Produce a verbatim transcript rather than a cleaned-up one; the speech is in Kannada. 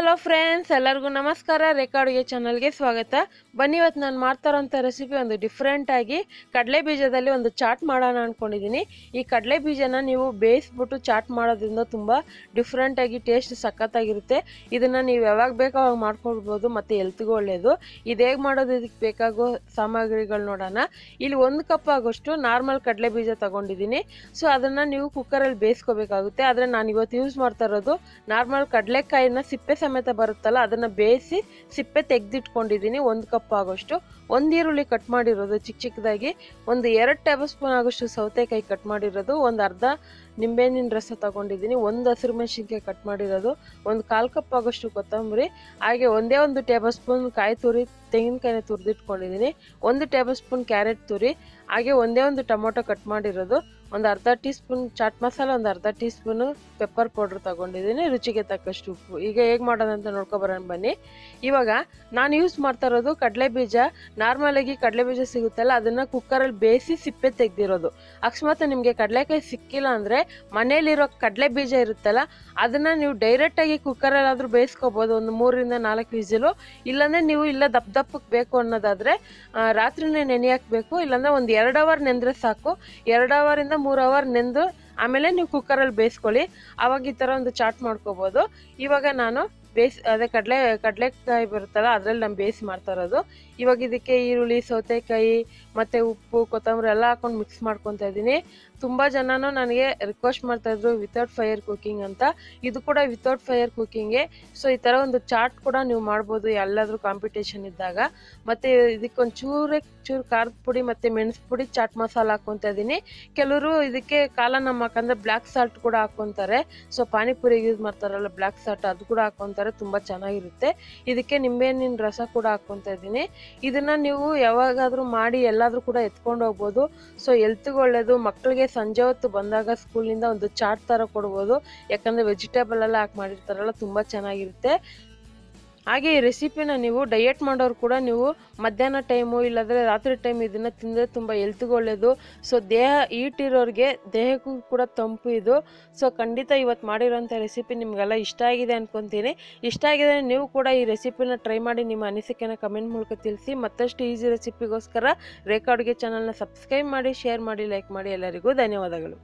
हेलो फ्रेंड्स एलू नमस्कार रेखा अड़े चानल के स्वागत बनी नान माता रेसिपी डिफरेंट आगे कडले बीजली वो चाट अंदकी कडले बीजना बेयसबिटू चाट मोद्री तुम डिफरेंट आगे टेस्ट सखत बेबू मत हेल्तू हेगोद बेगो सामग्री नोड़ा इल्ल कप आगोष्टु नार्मल कडले बीज तक सो अदान कुकरल बेयसकोबेकागुत्ते आद्रे नानु इवत्तु यूस माड्ता इरोदु नार्मल कडलेकायिन ಸಿಪ್ಪೆ ಸಮೇತ ಬರುತ್ತಲ್ಲ ಅದನ್ನ ಬೇಯಿಸಿ ಸಿಪ್ಪೆ ತೆಗೆದಿಟ್ಕೊಂಡಿದ್ದೀನಿ ಒಂದು ಕಪ್ ಆಗೋಷ್ಟು ಒಂದು ಈರುಳ್ಳಿ ಕಟ್ ಮಾಡಿರೋದು ಚಿಕ್ಕ ಚಿಕ್ಕದಾಗಿ ಒಂದು ಎರಡು ಟೇಬಲ್ ಸ್ಪೂನ್ ಆಗೋಷ್ಟು ಸೌತೆಕಾಯಿ ಕಟ್ ಮಾಡಿರೋದು ಒಂದು ಅರ್ಧ ನಿಂಬೆಹಣ್ಣಿನ ರಸ ತಗೊಂಡಿದ್ದೀನಿ ಒಂದು ಹಸಿರು ಮೆಣಸಿನಕಾಯಿ ಕಟ್ ಮಾಡಿರೋದು ಒಂದು ಕಾಲು ಕಪ್ ಆಗೋಷ್ಟು ಕೊತ್ತಂಬರಿ ಹಾಗೆ ಒಂದೇ ಒಂದು ಟೇಬಲ್ ಸ್ಪೂನ್ ಕಾಯಿ ತುರಿ ತೆಂಗಿನಕಾಯಿನ ತುರಿದಿಟ್ಕೊಂಡಿದ್ದೀನಿ ಒಂದು ಟೇಬಲ್ ಸ್ಪೂನ್ ಕ್ಯಾರೆಟ್ ತುರಿ ಹಾಗೆ ಒಂದೇ ಒಂದು ಟೊಮೊಟೊ ಕಟ್ ಮಾಡಿರೋದು ಒಂದು ಅರ್ಧ ಟೀ ಸ್ಪೂನ್ ಚಾಟ್ ಮಸಾಲ ಒಂದು ಅರ್ಧ ಟೀ ಸ್ಪೂನ್ ಪೆಪ್ಪರ್ ಪೌಡರ್ ತಗೊಂಡಿದ್ದೀನಿ ರುಚಿಗೆ ತಕ್ಕಷ್ಟು ಉಪ್ಪು ಈಗ ಹೇಗೆ ಮಾಡೋದಂತ ನೋಡ್ಕೊಬರೋಣ ಬನ್ನಿ ಇವಾಗ ನಾನು ಯೂಸ್ ಮಾಡ್ತಾ ಇರೋದು ಕಡಲೆ ಬೀಜ ನಾರ್ಮಲ್ ಆಗಿ ಕಡಲೆ ಬೀಜ ಸಿಗುತ್ತಲ್ಲ ಅದನ್ನು ಕುಕ್ಕರಲ್ಲಿ ಬೇಯಿಸಿ ಸಿಪ್ಪೆ ತೆಗೆದಿರೋದು ಅಕಸ್ಮಾತ್ ನಿಮಗೆ ಕಡಲೆಕಾಯಿ ಸಿಕ್ಕಿಲ್ಲ ಅಂದರೆ ಮನೆಯಲ್ಲಿರೋ ಕಡಲೆ ಬೀಜ ಇರುತ್ತಲ್ಲ ಅದನ್ನು ನೀವು ಡೈರೆಕ್ಟಾಗಿ ಕುಕ್ಕರಲ್ಲಾದರೂ ಬೇಯಿಸ್ಕೋಬೋದು ಒಂದು ಮೂರರಿಂದ ನಾಲ್ಕು ವಿಸಿಲು ಇಲ್ಲಾಂದರೆ ನೀವು ಇಲ್ಲ ದಪ್ಪ ದಪ್ಪಕ್ಕೆ ಬೇಕು ಅನ್ನೋದಾದರೆ ರಾತ್ರಿನೇ ನೆನೆ ಹಾಕಬೇಕು ಇಲ್ಲಾಂದರೆ ಒಂದು ಎರಡು ಅವರ್ ನೆಂದರೆ ಸಾಕು ಎರಡು ಅವರಿಂದ ಮೂರು ಅವರ್ ನೆಂದು ಆಮೇಲೆ ನೀವು ಕುಕ್ಕರಲ್ಲಿ ಬೇಯಿಸ್ಕೊಳ್ಳಿ ಆವಾಗ ಈ ಥರ ಒಂದು ಚಾಟ್ ಮಾಡ್ಕೋಬೋದು ಇವಾಗ ನಾನು ಬೇಯಿಸಿ ಅದೇ ಕಡಲೆ ಕಡಲೆಕಾಯಿ ಬರುತ್ತಲ್ಲ ಅದರಲ್ಲಿ ನಾನು ಬೇಯಿಸಿ ಮಾಡ್ತಾ ಇರೋದು ಇವಾಗ ಇದಕ್ಕೆ ಈರುಳ್ಳಿ ಸೌತೆಕಾಯಿ ಮತ್ತು ಉಪ್ಪು ಕೊತ್ತಂಬರಿ ಎಲ್ಲ ಹಾಕೊಂಡು ಮಿಕ್ಸ್ ಮಾಡ್ಕೊತಾ ಇದ್ದೀನಿ ತುಂಬ ಜನನೂ ನನಗೆ ರಿಕ್ವೆಸ್ಟ್ ಮಾಡ್ತಾಯಿದ್ರು ವಿತೌಟ್ ಫೈರ್ ಕುಕ್ಕಿಂಗ್ ಅಂತ ಇದು ಕೂಡ ವಿತೌಟ್ ಫೈರ್ ಕುಕ್ಕಿಂಗೆ ಸೊ ಈ ಥರ ಒಂದು ಚಾಟ್ ಕೂಡ ನೀವು ಮಾಡ್ಬೋದು ಎಲ್ಲಾದರೂ ಕಾಂಪಿಟೇಷನ್ ಇದ್ದಾಗ ಮತ್ತು ಇದಕ್ಕೊಂದು ಚೂರೇ ಚೂರು ಖಾರದ ಪುಡಿ ಮತ್ತು ಮೆಣಸು ಪುಡಿ ಚಾಟ್ ಮಸಾಲ ಹಾಕ್ಕೊತಾ ಇದ್ದೀನಿ ಕೆಲವರು ಇದಕ್ಕೆ ಕಾಲ ನಮ್ಮ ಹಾಕಂದ್ರೆ ಬ್ಲ್ಯಾಕ್ ಸಾಲ್ಟ್ ಕೂಡ ಹಾಕ್ಕೊತಾರೆ ಸೊ ಪಾನಿಪುರಿಗೆ ಯೂಸ್ ಮಾಡ್ತಾರಲ್ಲ ಬ್ಲ್ಯಾಕ್ ಸಾಲ್ಟ್ ಅದು ಕೂಡ ಹಾಕ್ಕೊತಾರೆ ತುಂಬ ಚೆನ್ನಾಗಿರುತ್ತೆ ಇದಕ್ಕೆ ನಿಂಬೆಹಣ್ಣಿನ ರಸ ಕೂಡ ಹಾಕ್ಕೊತಾ ಇದ್ದೀನಿ ಇದನ್ನು ನೀವು ಯಾವಾಗಾದರೂ ಮಾಡಿ ಎಲ್ಲಾದರೂ ಕೂಡ ಎತ್ಕೊಂಡು ಹೋಗ್ಬೋದು ಸೊ ಹೆಲ್ತ್ಗೆ ಒಳ್ಳೆಯದು ಮಕ್ಕಳಿಗೆ ಸಂಜೆ ಹೊತ್ತು ಬಂದಾಗ ಸ್ಕೂಲಿಂದ ಒಂದು ಚಾಟ್ ಥರ ಕೊಡ್ಬೋದು ಯಾಕಂದರೆ ವೆಜಿಟೇಬಲ್ ಎಲ್ಲ ಹಾಕಿ ಮಾಡಿರ್ತಾರಲ್ಲ ತುಂಬ ಚೆನ್ನಾಗಿರುತ್ತೆ ಹಾಗೆ ಈ ರೆಸಿಪಿನ ನೀವು ಡಯೆಟ್ ಮಾಡೋರು ಕೂಡ ನೀವು ಮಧ್ಯಾಹ್ನ ಟೈಮು ಇಲ್ಲಾಂದರೆ ರಾತ್ರಿ ಟೈಮ್ ಇದನ್ನು ತಿಂದರೆ ತುಂಬ ಹೆಲ್ತ್ಗೆ ಒಳ್ಳೆಯದು ಸೊ ದೇಹ ಈಟಿರೋರಿಗೆ ದೇಹಕ್ಕೂ ಕೂಡ ತಂಪು ಇದು ಸೊ ಖಂಡಿತ ಇವತ್ತು ಮಾಡಿರೋಂಥ ರೆಸಿಪಿ ನಿಮಗೆಲ್ಲ ಇಷ್ಟ ಆಗಿದೆ ಅಂದ್ಕೊತೀನಿ ಇಷ್ಟ ಆಗಿದೆ ನೀವು ಕೂಡ ಈ ರೆಸಿಪಿನ ಟ್ರೈ ಮಾಡಿ ನಿಮ್ಮ ಅನಿಸಿಕೆನ ಕಮೆಂಟ್ ಮೂಲಕ ತಿಳಿಸಿ ಮತ್ತಷ್ಟು ಈಸಿ ರೆಸಿಪಿಗೋಸ್ಕರ ರೇಖಾ ಅಡುಗೆ ಚಾನಲ್ನ ಸಬ್ಸ್ಕ್ರೈಬ್ ಮಾಡಿ ಶೇರ್ ಮಾಡಿ ಲೈಕ್ ಮಾಡಿ ಎಲ್ಲರಿಗೂ ಧನ್ಯವಾದಗಳು.